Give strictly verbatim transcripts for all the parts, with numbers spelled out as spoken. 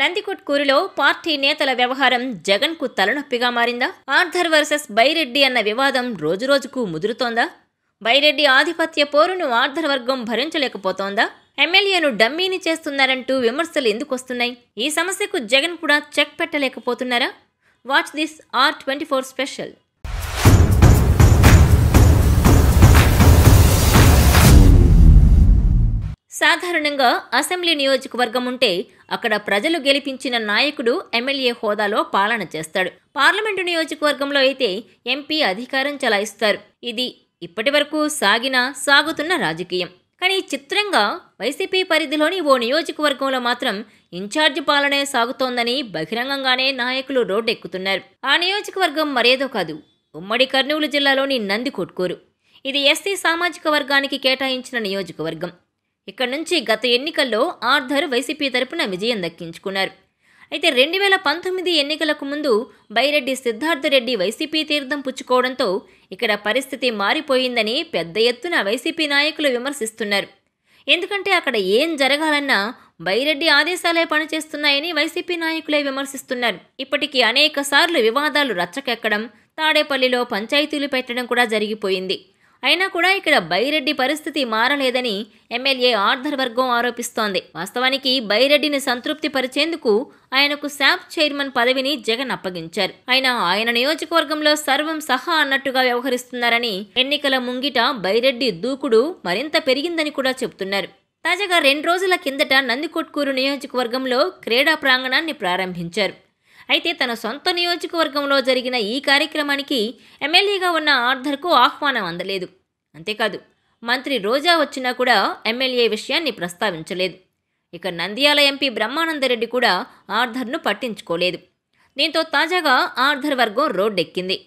నందికొట్కూరులో party నేతల వ్యవహారం జగన్ కు తలనొప్పిగా మారిందా? ఆర్థర్ వర్సెస్ బైరెడ్డి అన్న వివాదం రోజురోజుకు ముదురుతోందా? బైరెడ్డి ఆధిపత్య పోరును ఆర్థర్ వర్గం భరించలేకపోతోందా? ఎమ్మెల్యేను డమ్మీని చేస్తున్నారంటూ విమర్శలు ఎందుకు వస్తున్నాయి? ఈ సమస్యకు జగన్ కూడా చెక్ పెట్టలేకపోతున్నారా? Watch this R twenty four special. సాధారణంగా అసెంబ్లీ నియోజకవర్గం ఉంటే అక్కడ ప్రజలు గెలిపించిన నాయకుడు ఎమ్మెల్యే హోదాలో పాలన చేస్తాడు. పార్లమెంటు నియోజకవర్గంలో అయితే ఎంపీ అధికారం చలాయిస్తారు. ఇది ఇప్పటి వరకు సాగిన సాగుతున్న రాజకీయం. కానీ చిత్రంగా వైసీపీ పరిధిలోని ఓ నియోజకవర్గంలో మాత్రం ఇన్ఛార్జ్ పాలనే సాగుతోందని బహిరంగంగానే నాయకులు రోడ్డెక్కుతున్నారు. ఆ నియోజకవర్గం మరేదో కాదు, ఉమ్మడి కర్నూలు జిల్లాలోని నందికొట్కూరు. ఇది ఎస్సీ సామాజిక వర్గానికి కేటాయించిన నియోజకవర్గం. ఇక్కడ నుంచి గత ఎన్నికల్లో ఆర్థర్ వైసీపీ తరపున విజయం దక్కించుకున్నారు. అయితే రెండు వేల పంతొమ్మిది ఎన్నికలకు ముందు బైరెడ్డి సిద్ధార్థ రెడ్డి వైసీపీ తీర్థం పుచ్చుకోవడంతో ఇక్కడ పరిస్థితి మారిపోయిందని పెద్ద ఎత్తున వైసీపీ నాయకులు విమర్శిస్తున్నారు. ఎందుకంటే అక్కడ ఏం జరగాలన్నా బైరెడ్డి ఆదేశాలే పనిచేస్తున్నాయని వైసీపీ నాయకులే విమర్శిస్తున్నారు. ఇప్పటికీ అనేక సార్లు వివాదాలు రచ్చకెక్కడం, తాడేపల్లిలో పంచాయతీలు పెట్టడం కూడా జరిగిపోయింది. అయినా కూడా ఇక్కడ బైరెడ్డి పరిస్థితి మారలేదని ఎమ్మెల్యే ఆర్థర్ వర్గం ఆరోపిస్తోంది. వాస్తవానికి బైరెడ్డిని సంతృప్తి పరిచేందుకు ఆయనకు శాప్ చైర్మన్ పదవిని జగన్ అప్పగించారు. అయినా ఆయన నియోజకవర్గంలో సర్వం సహా అన్నట్టుగా వ్యవహరిస్తున్నారని, ఎన్నికల ముంగిట బైరెడ్డి దూకుడు మరింత పెరిగిందని కూడా చెబుతున్నారు. తాజాగా రెండు రోజుల కిందట నందికొట్కూరు నియోజకవర్గంలో క్రీడా ప్రాంగణాన్ని ప్రారంభించారు. అయితే తన సొంత నియోజకవర్గంలో జరిగిన ఈ కార్యక్రమానికి ఎమ్మెల్యేగా ఉన్న ఆర్థర్కు ఆహ్వానం అందలేదు. అంతేకాదు, మంత్రి రోజా వచ్చినా కూడా ఎమ్మెల్యే విషయాన్ని ప్రస్తావించలేదు. ఇక నంద్యాల ఎంపీ బ్రహ్మానందరెడ్డి కూడా ఆర్థర్ను పట్టించుకోలేదు. దీంతో తాజాగా ఆర్థర్ వర్గం రోడ్డెక్కింది.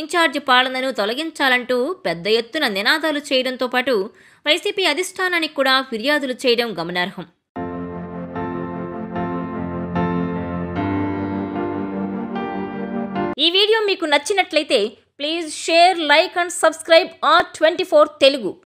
ఇన్ఛార్జ్ పాలనను తొలగించాలంటూ పెద్ద ఎత్తున నినాదాలు చేయడంతో పాటు వైసీపీ అధిష్టానానికి కూడా ఫిర్యాదులు చేయడం గమనార్హం. ఈ వీడియో మీకు నచ్చినట్లయితే please share, like and subscribe R twenty four Telugu.